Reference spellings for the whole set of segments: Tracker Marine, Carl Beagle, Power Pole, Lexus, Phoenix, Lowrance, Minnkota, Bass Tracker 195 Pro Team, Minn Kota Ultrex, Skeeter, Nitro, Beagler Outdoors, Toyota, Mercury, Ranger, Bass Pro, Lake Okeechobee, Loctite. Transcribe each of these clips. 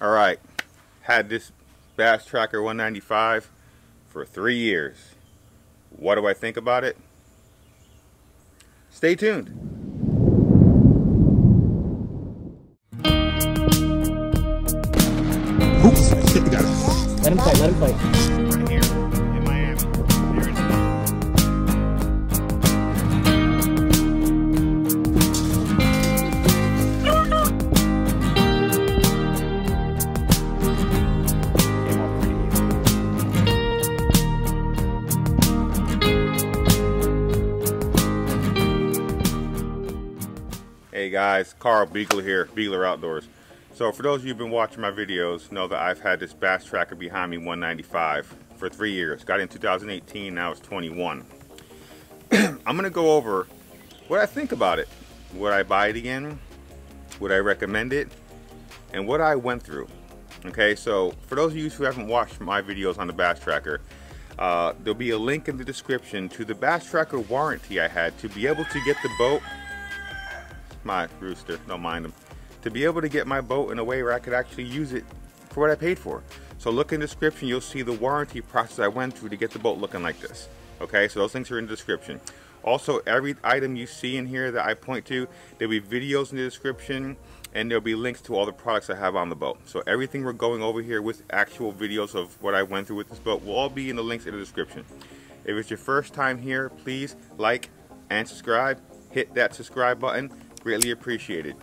Alright, had this Bass Tracker 195 for 3 years. What do I think about it? Stay tuned. Oops, shit, we got it. Let him fight, let him fight. Hey guys, Carl Beagle here, Beagler Outdoors. So for those of you who've been watching my videos, know that I've had this Bass Tracker behind me 195 for 3 years. Got it in 2018, now it's 21. I'm gonna go over what I think about it. Would I buy it again? Would I recommend it? And what I went through. Okay, so for those of you who haven't watched my videos on the Bass Tracker, there'll be a link in the description to the Bass Tracker warranty I had to be able to get the boat. My rooster, don't mind him. To be able to get my boat in a way where I could actually use it for what I paid for. So look in the description, you'll see the warranty process I went through to get the boat looking like this. Okay, so those links are in the description. Also, every item you see in here that I point to, there'll be videos in the description and there'll be links to all the products I have on the boat. So everything we're going over here with actual videos of what I went through with this boat will all be in the links in the description. If it's your first time here, please like and subscribe. Hit that subscribe button. Greatly appreciated,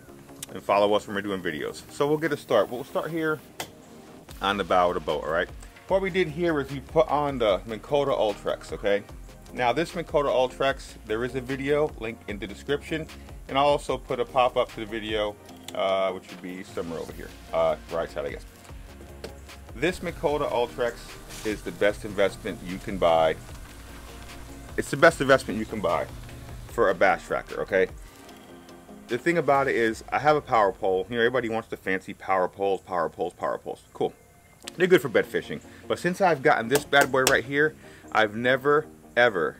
and follow us when we're doing videos. So we'll get a start. We'll start here on the bow of the boat. All right, what we did here is we put on the Minn Kota Ultrex. Okay, now this Minn Kota Ultrex, there is a video link in the description, and I'll also put a pop-up to the video, which would be somewhere over here, right side, I guess. This Minn Kota Ultrex is the best investment you can buy. It's the best investment you can buy for a Bass Tracker. Okay. The thing about it is, I have a power pole. You know, everybody wants the fancy power poles, power poles, power poles. Cool. They're good for bed fishing. But since I've gotten this bad boy right here, I've never, ever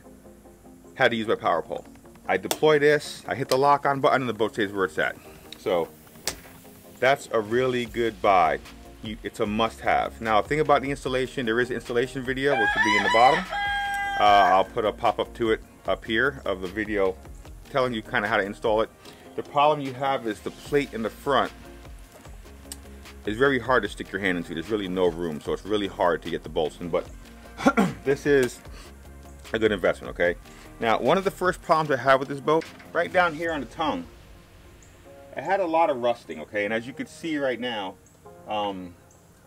had to use my power pole. I deploy this, I hit the lock on button, and the boat stays where it's at. So, that's a really good buy. It's a must have. Now, the thing about the installation, there is an installation video, which will be in the bottom. I'll put a pop up to it up here of the video telling you kind of how to install it. The problem you have is the plate in the front is very hard to stick your hand into. There's really no room, so it's really hard to get the bolts in, but this is a good investment, okay? Now, one of the first problems I have with this boat, right down here on the tongue, I had a lot of rusting, okay? And as you can see right now,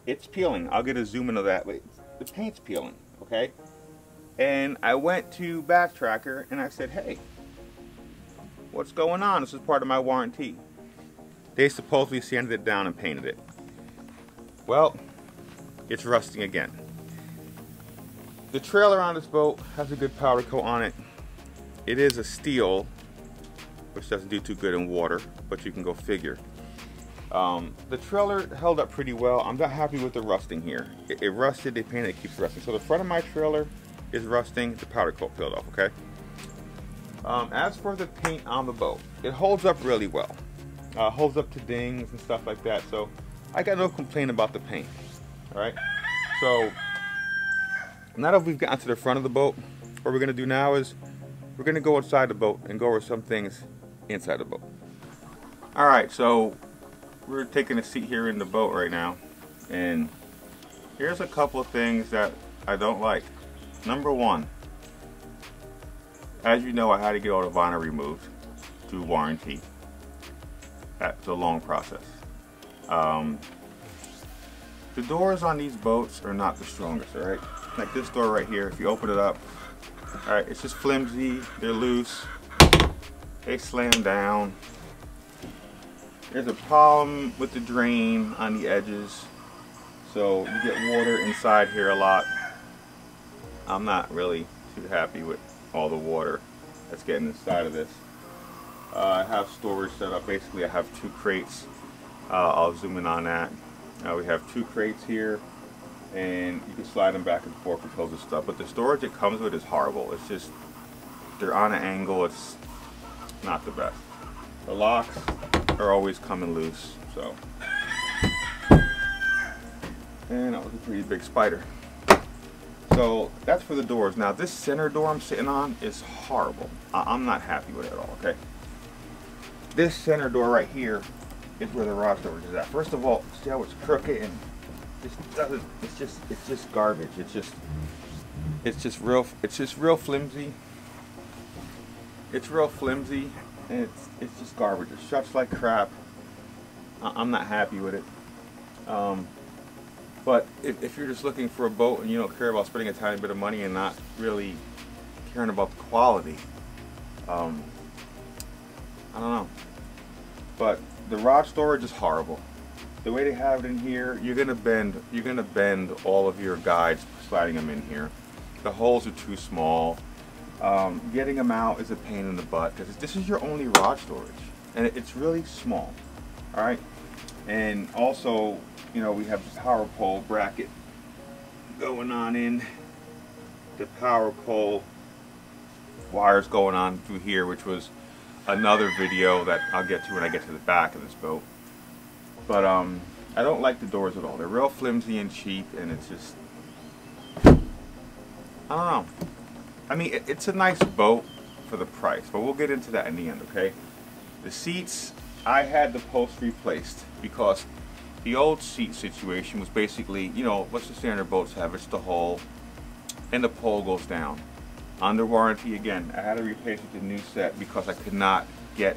it's peeling. I'll get a zoom into that, but the paint's peeling, okay? And I went to Bass Tracker and I said, hey, what's going on? This is part of my warranty. They supposedly sanded it down and painted it. Well, it's rusting again. The trailer on this boat has a good powder coat on it. It is a steel, which doesn't do too good in water, but you can go figure. The trailer held up pretty well. I'm not happy with the rusting here. It rusted, they painted, it keeps rusting. So the front of my trailer is rusting, the powder coat peeled off, okay? As for the paint on the boat, it holds up really well. Holds up to dings and stuff like that, so I got no complaint about the paint. Alright, so now that we've gotten to the front of the boat, what we're going to do now is we're going to go inside the boat and go over some things inside the boat. Alright, so we're taking a seat here in the boat right now, and here's a couple of things that I don't like. Number one, as you know, I had to get all the vinyl removed through warranty. That's a long process. The doors on these boats are not the strongest, all right? Like this door right here, if you open it up, all right, it's just flimsy, they're loose, they slam down. There's a problem with the drain on the edges, so you get water inside here a lot. I'm not really too happy with all the water that's getting inside of this. I have storage set up. Basically, I have two crates. I'll zoom in on that. We have two crates here, and you can slide them back and forth with hose and stuff. But the storage it comes with is horrible. It's just, they're on an angle. It's not the best. The locks are always coming loose, so and that was a pretty big spider. So that's for the doors. Now this center door I'm sitting on is horrible. I'm not happy with it at all, okay? This center door right here is where the rod storage is at. First of all, see how it's crooked and this doesn't, it's just garbage. It's just real flimsy. It's real flimsy and it's just garbage. It shuts like crap. I'm not happy with it. But if you're just looking for a boat and you don't care about spending a tiny bit of money and not really caring about the quality, I don't know. But the rod storage is horrible. The way they have it in here, you're gonna bend all of your guides sliding them in here. The holes are too small. Getting them out is a pain in the butt because this is your only rod storage and it's really small. All right, and also, you know, we have the power pole bracket going on in. The power pole wires going on through here, which was another video that I'll get to when I get to the back of this boat. But I don't like the doors at all. They're real flimsy and cheap, and it's just, I don't know. I mean, it's a nice boat for the price, but we'll get into that in the end, okay? The seats, I had the post replaced because the old seat situation was basically, you know, what's the standard boats have? It's the hole and the pole goes down. Under warranty again, I had to replace it with a new set because I could not get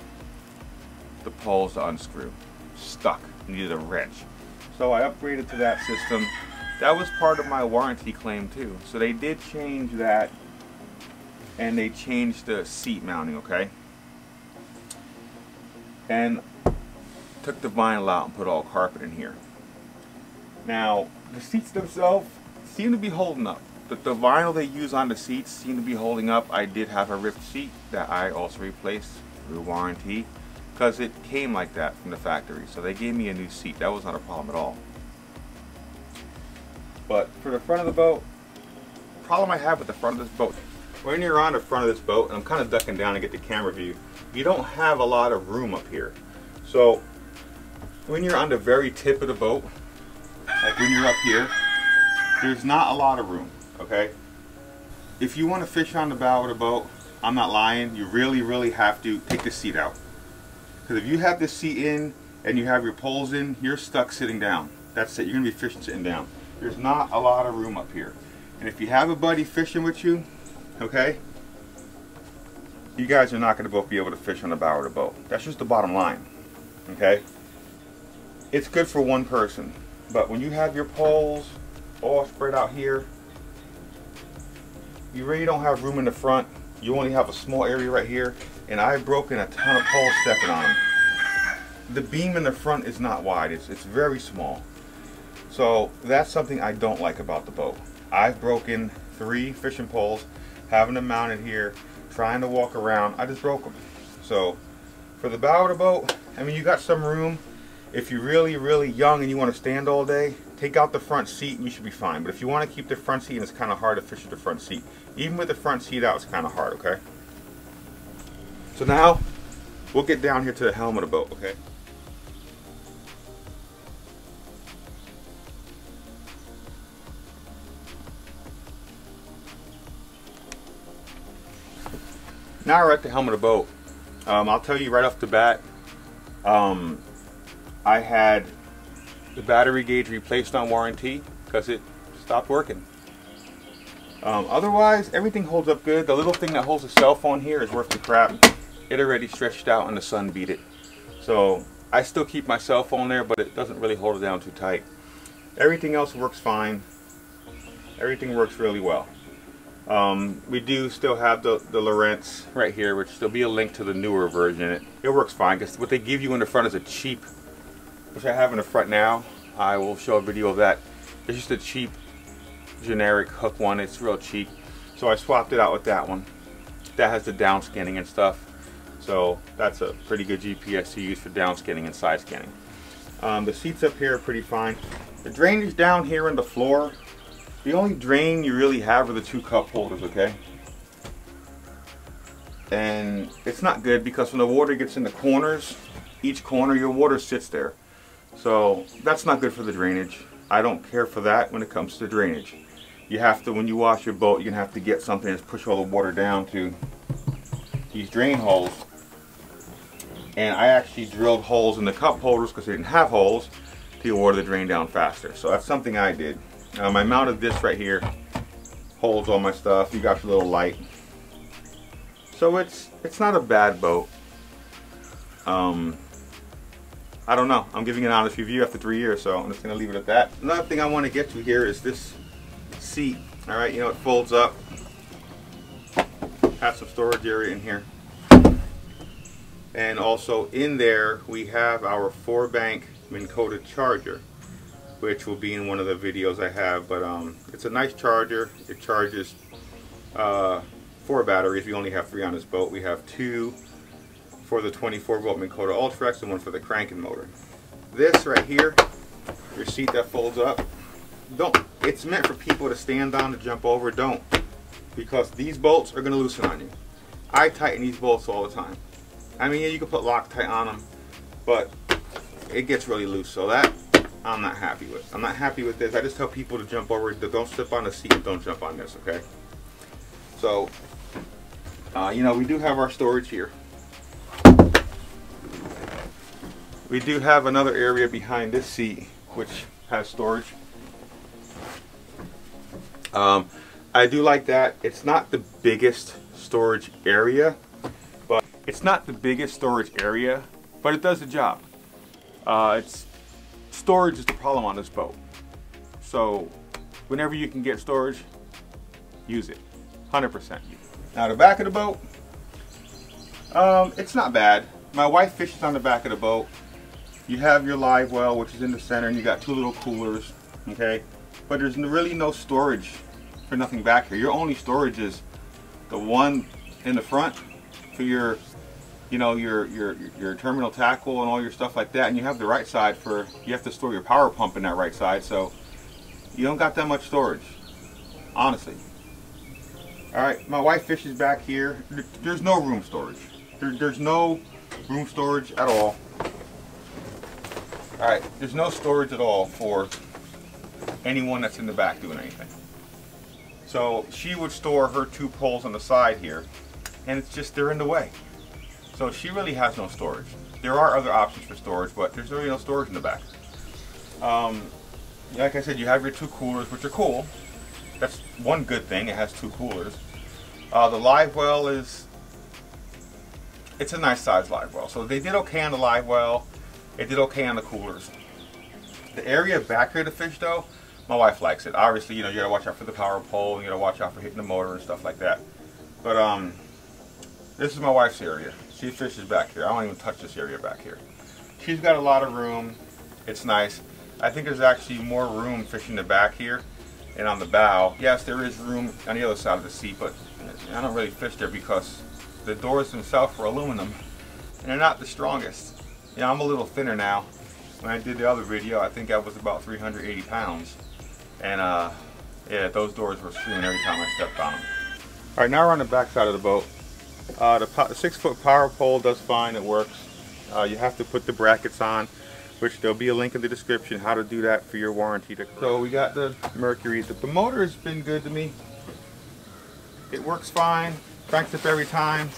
the poles to unscrew. Stuck, needed a wrench. So I upgraded to that system. That was part of my warranty claim too. So they did change that and they changed the seat mounting, okay? And took the vinyl out and put all carpet in here. Now, the seats themselves seem to be holding up. The vinyl they use on the seats seem to be holding up. I did have a ripped seat that I also replaced through warranty because it came like that from the factory. So they gave me a new seat. That was not a problem at all. But for the front of the boat, the problem I have with the front of this boat, when you're on the front of this boat, and I'm kind of ducking down to get the camera view, you don't have a lot of room up here. So when you're on the very tip of the boat, like when you're up here, there's not a lot of room. Okay, if you want to fish on the bow of the boat, I'm not lying, you really have to take the seat out, because if you have the seat in and you have your poles in, you're stuck sitting down. That's it, you're gonna be fishing sitting down. There's not a lot of room up here, and if you have a buddy fishing with you, okay, you guys are not going to both be able to fish on the bow of the boat. That's just the bottom line, okay? It's good for one person, but when you have your poles all spread out here, you really don't have room in the front. You only have a small area right here, and I've broken a ton of poles stepping on them. The beam in the front is not wide, it's very small. So that's something I don't like about the boat. I've broken 3 fishing poles, having them mounted here, trying to walk around, I just broke them. So for the bow of the boat, I mean, you got some room. If you're really young and you want to stand all day, take out the front seat and you should be fine. But if you want to keep the front seat, and it's kind of hard to fish with the front seat. Even with the front seat out, it's kind of hard, okay? So now, we'll get down here to the helm of the boat, okay? Now we're at the helm of the boat. I'll tell you right off the bat, I had the battery gauge replaced on warranty because it stopped working. Otherwise, everything holds up good. The little thing that holds a cell phone here is worth the crap. It already stretched out and the sun beat it. So I still keep my cell phone there, but it doesn't really hold it down too tight. Everything else works fine. Everything works really well. We do still have the Lowrance right here, which there'll be a link to the newer version. It works fine because what they give you in the front is a cheap, which I have in the front now. I will show a video of that. It's just a cheap, generic hook one. It's real cheap. So I swapped it out with that one. That has the down scanning and stuff. So that's a pretty good GPS to use for down scanning and side scanning. The seats up here are pretty fine. The drainage down here in the floor, the only drain you really have are the 2 cup holders, okay? And it's not good because when the water gets in the corners, each corner, your water sits there. So that's not good for the drainage. I don't care for that when it comes to drainage. You have to, when you wash your boat, you're gonna have to get something that's push all the water down to these drain holes. And I actually drilled holes in the cup holders because they didn't have holes to get water to drain down faster. So that's something I did. I mounted this right here, holds all my stuff. You got your little light. So it's not a bad boat. I don't know. I'm giving an honest review after 3 years, so I'm just gonna leave it at that. Another thing I want to get to here is this seat. All right, you know, it folds up. Have some storage area in here. And also in there, we have our 4-bank Minn Kota charger, which will be in one of the videos I have, but it's a nice charger. It charges 4 batteries. We only have 3 on this boat. We have 2 for the 24-volt Minn Kota Ultrex and 1 for the cranking motor. This right here, your seat that folds up, it's meant for people to stand on, to jump over, don't. Because these bolts are gonna loosen on you. I tighten these bolts all the time. I mean, yeah, you can put Loctite on them, but it gets really loose, so that I'm not happy with. I'm not happy with this. I just tell people to jump over, don't slip on the seat and don't jump on this, okay? So, you know, we do have our storage here. We do have another area behind this seat, which has storage. I do like that. It's not the biggest storage area, but it does the job. Storage is the problem on this boat. So whenever you can get storage, use it, 100%. Now the back of the boat, it's not bad. My wife fishes on the back of the boat. You have your live well, which is in the center, and you got 2 little coolers, okay? But there's really no storage for nothing back here. Your only storage is the one in the front for your, you know, your terminal tackle and all your stuff like that, and you have the right side for, you have to store your power pump in that right side, so you don't got that much storage, honestly. All right, my wife fishes back here. There's no room storage. There's no room storage at all. All right, there's no storage at all for anyone that's in the back doing anything. So she would store her 2 poles on the side here, and it's just, they're in the way. So she really has no storage. There are other options for storage, but there's really no storage in the back. Like I said, you have your 2 coolers, which are cool. That's one good thing, it has 2 coolers. The live well is, it's a nice size live well. So they did okay on the live well, it did okay on the coolers. The area back here to fish though, my wife likes it. Obviously, you know, you gotta watch out for the power pole, you gotta watch out for hitting the motor and stuff like that. But this is my wife's area. She fishes back here. I don't even touch this area back here. She's got a lot of room. It's nice. I think there's actually more room fishing the back here and on the bow. Yes, there is room on the other side of the seat, but I don't really fish there because the doors themselves were aluminum and they're not the strongest. You know, I'm a little thinner now. When I did the other video, I think I was about 380 pounds. And yeah, those doors were screaming every time I stepped on them. All right, now we're on the back side of the boat. The 6-foot power pole does fine, it works. You have to put the brackets on, which there'll be a link in the description how to do that for your warranty. So we got the Mercury. The motor has been good to me. It works fine, cranks up every time,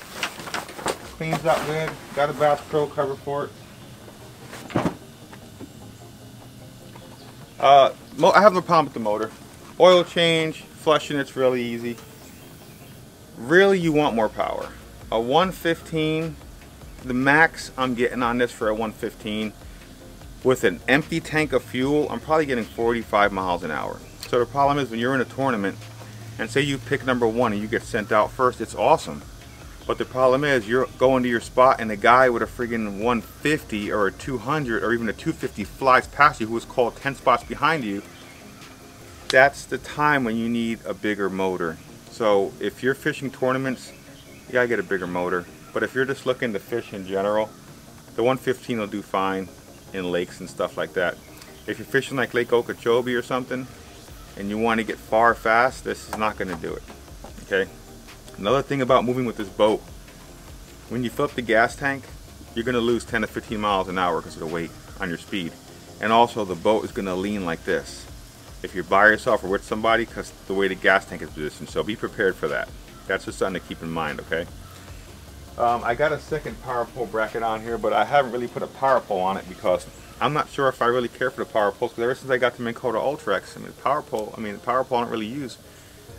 cleans up good. Got a Bass Pro cover for it. I have no problem with the motor. Oil change, flushing, it's really easy. Really, you want more power. A 115, the max I'm getting on this for a 115, with an empty tank of fuel, I'm probably getting 45 miles an hour. So the problem is when you're in a tournament and say you pick number 1 and you get sent out first, it's awesome. But the problem is you're going to your spot and the guy with a friggin' 150 or a 200 or even a 250 flies past you, who is called 10 spots behind you. That's the time when you need a bigger motor. So if you're fishing tournaments, you gotta get a bigger motor. But if you're just looking to fish in general, the 115 will do fine in lakes and stuff like that. If you're fishing like Lake Okeechobee or something, and you wanna get far fast, this is not gonna do it, okay? Another thing about moving with this boat, when you fill up the gas tank, you're gonna lose 10 to 15 miles an hour because of the weight on your speed. and also the boat is going to lean like this if you're by yourself or with somebody, because the way the gas tank is positioned. So be prepared for that. That's just something to keep in mind, okay? I got a second power pole bracket on here, but I haven't really put a power pole on it because I'm not sure if I really care for the power poles, because ever since I got the Minn Kota Ultrex, the power pole I don't really use.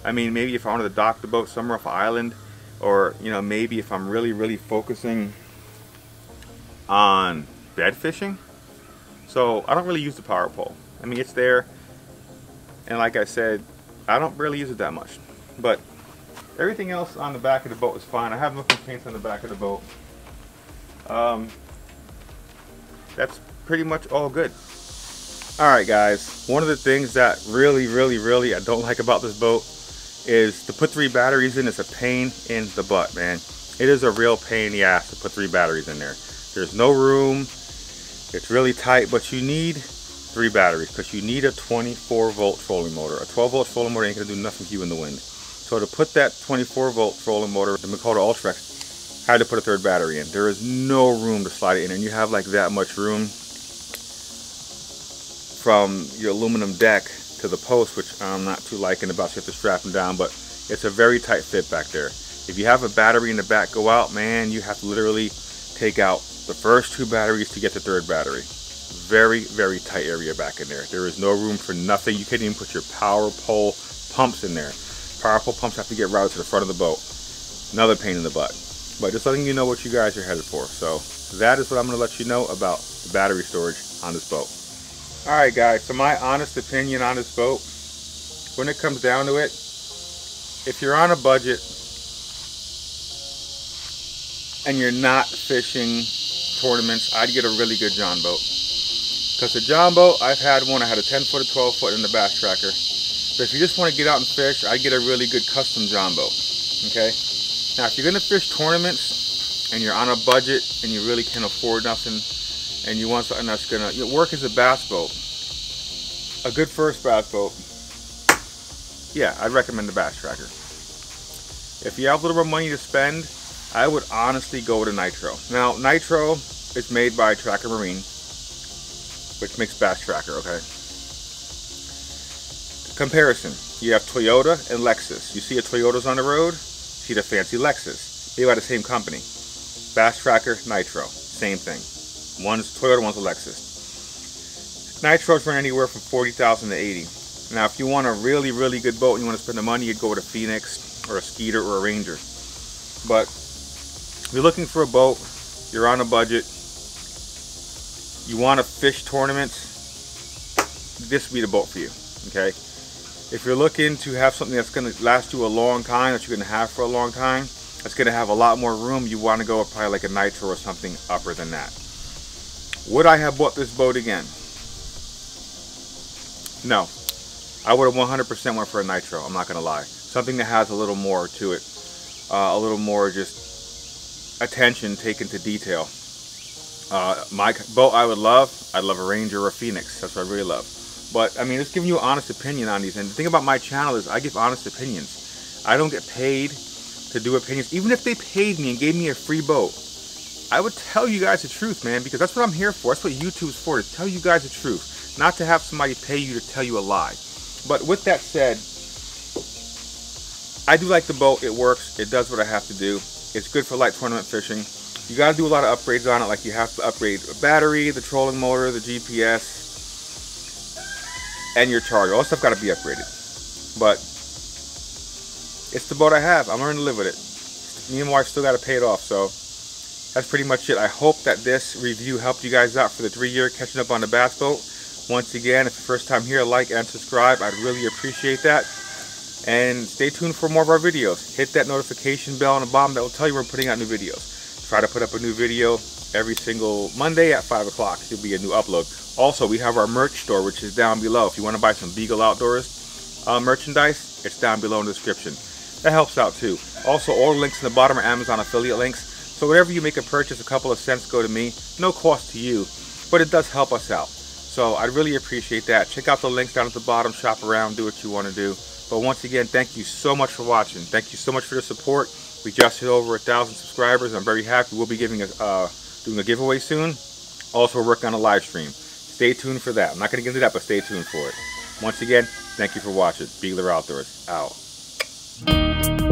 I mean, maybe if I wanted to dock the boat somewhere off island, or, you know, maybe if I'm really, really focusing on bed fishing. So I don't really use the power pole. I mean, it's there, and like I said, I don't really use it that much. But everything else on the back of the boat is fine. I have no complaints on the back of the boat. That's pretty much all good. Alright guys, one of the things that really I don't like about this boat is to put 3 batteries in. It's a pain in the butt, man. It is a real pain in the ass to put 3 batteries in there. There's no room. It's really tight, but you need 3 batteries because you need a 24-volt trolling motor. A 12-volt trolling motor ain't gonna do nothing to you in the wind. So to put that 24-volt trolling motor, the Minn Kota Ultrex, I had to put a 3rd battery in. There is no room to slide it in, and you have like that much room from your aluminum deck to the post, which I'm not too liking about, so you have to strap them down, but it's a very tight fit back there. If you have a battery in the back go out, man, you have to literally take out the first 2 batteries to get the 3rd battery. Very tight area back in there. There is no room for nothing. You can't even put your power pole pumps in there. Power pole pumps have to get routed to the front of the boat. Another pain in the butt. But just letting you know what you guys are headed for. So that is what I'm going to let you know about the battery storage on this boat. Alright guys, so my honest opinion on this boat, when it comes down to it, if you're on a budget and you're not fishing tournaments, I'd get a really good John boat. Because the John boat, I've had one, I had a 10-foot, a 12-foot, and a Bass Tracker. But if you just want to get out and fish, I'd get a really good custom John boat, okay? Now if you're going to fish tournaments and you're on a budget and you really can't afford nothing, and you want something that's gonna work as a bass boat, a good first bass boat, yeah, I'd recommend the Bass Tracker. If you have a little more money to spend, I would honestly go with a Nitro. Now, Nitro is made by Tracker Marine, which makes Bass Tracker, okay? Comparison, you have Toyota and Lexus. You see the Toyotas on the road, you see the fancy Lexus. They are the same company. Bass Tracker, Nitro, same thing. One's Toyota, one's a Lexus. Nitro's run anywhere from $40,000 to $80,000. Now, if you want a really good boat and you want to spend the money, you'd go with a Phoenix or a Skeeter or a Ranger. But if you're looking for a boat, you're on a budget, you want to fish tournaments, this would be the boat for you, okay? If you're looking to have something that's going to last you a long time, that you're going to have for a long time, that's going to have a lot more room, you want to go with probably like a Nitro or something upper than that. Would I have bought this boat again? No. I would have 100% went for a Nitro, I'm not going to lie. Something that has a little more to it. A little more just attention taken to detail. My boat I would love, I'd love a Ranger or a Phoenix. That's what I really love. But, I mean, it's giving you an honest opinion on these. And the thing about my channel is I give honest opinions. I don't get paid to do opinions. Even if they paid me and gave me a free boat, I would tell you guys the truth, man, because that's what I'm here for. That's what YouTube's for, to tell you guys the truth, not to have somebody pay you to tell you a lie. But with that said, I do like the boat. It works. It does what I have to do. It's good for light tournament fishing. You got to do a lot of upgrades on it, like you have to upgrade a battery, the trolling motor, the GPS, and your charger. All stuff got to be upgraded. But it's the boat I have. I'm learning to live with it. Me and my wife still got to pay it off, so that's pretty much it. I hope that this review helped you guys out for the 3-year catching up on the bass boat. Once again, if it's your first time here, like and subscribe. I'd really appreciate that. And stay tuned for more of our videos. Hit that notification bell on the bottom that will tell you we're putting out new videos. Try to put up a new video every single Monday at 5 o'clock. It'll be a new upload. Also, we have our merch store, which is down below. If you want to buy some Beagler Outdoors merchandise, it's down below in the description. That helps out too. Also, all the links in the bottom are Amazon affiliate links. So whenever you make a purchase, a couple of cents go to me, no cost to you, but it does help us out. So I'd really appreciate that. Check out the links down at the bottom, shop around, do what you want to do. But once again, thank you so much for watching. Thank you so much for the support. We just hit over 1,000 subscribers. I'm very happy. We'll be doing a giveaway soon. Also, we're working on a live stream. Stay tuned for that. I'm not going to get into that, but stay tuned for it. Once again, thank you for watching. Beagler Outdoors, out.